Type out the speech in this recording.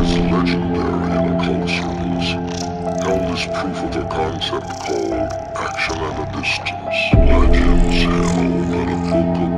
is legendary in occult circles, held as proof of a concept called action at a distance. Legends held that a book of